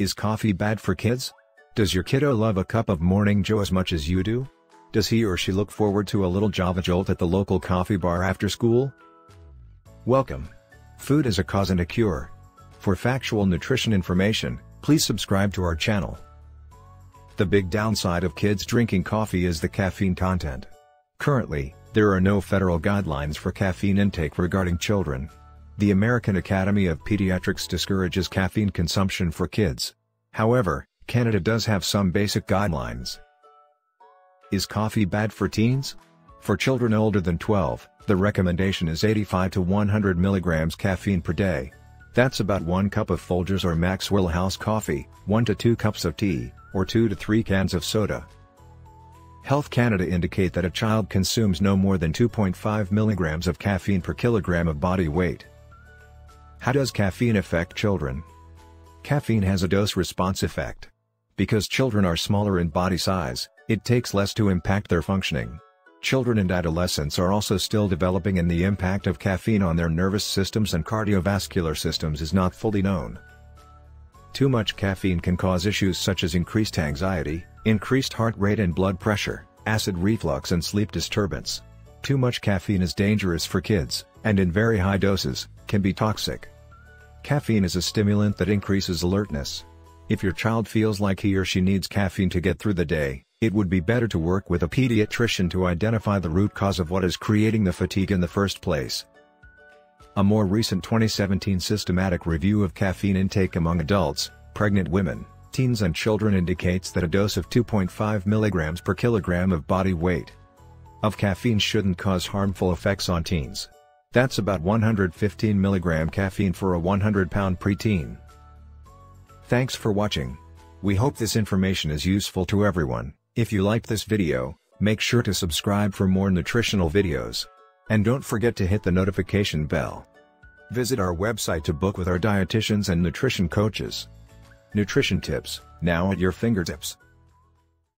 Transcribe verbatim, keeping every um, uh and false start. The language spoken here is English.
Is coffee bad for kids? Does your kiddo love a cup of Morning Joe as much as you do? Does he or she look forward to a little Java Jolt at the local coffee bar after school? Welcome. Food is a cause and a cure. For factual nutrition information, please subscribe to our channel. The big downside of kids drinking coffee is the caffeine content. Currently, there are no federal guidelines for caffeine intake regarding children. The American Academy of Pediatrics discourages caffeine consumption for kids. However, Canada does have some basic guidelines. Is coffee bad for teens? For children older than twelve, the recommendation is eighty-five to one hundred milligrams caffeine per day. That's about one cup of Folgers or Maxwell House coffee, one to two cups of tea, or two to three cans of soda. Health Canada indicate that a child consumes no more than two point five milligrams of caffeine per kilogram of body weight. How does caffeine affect children? Caffeine has a dose-response effect. Because children are smaller in body size, it takes less to impact their functioning. Children and adolescents are also still developing, and the impact of caffeine on their nervous systems and cardiovascular systems is not fully known. Too much caffeine can cause issues such as increased anxiety, increased heart rate and blood pressure, acid reflux and sleep disturbance. Too much caffeine is dangerous for kids, and in very high doses, can be toxic. Caffeine is a stimulant that increases alertness. If your child feels like he or she needs caffeine to get through the day, it would be better to work with a pediatrician to identify the root cause of what is creating the fatigue in the first place. A more recent twenty seventeen systematic review of caffeine intake among adults, pregnant women, teens and children indicates that a dose of two point five milligrams per kilogram of body weight of caffeine shouldn't cause harmful effects on teens. That's about one hundred fifteen milligram caffeine for a one hundred pound preteen. Thanks for watching. We hope this information is useful to everyone. If you liked this video, make sure to subscribe for more nutritional videos. And don't forget to hit the notification bell. Visit our website to book with our dietitians and nutrition coaches. Nutrition tips, now at your fingertips.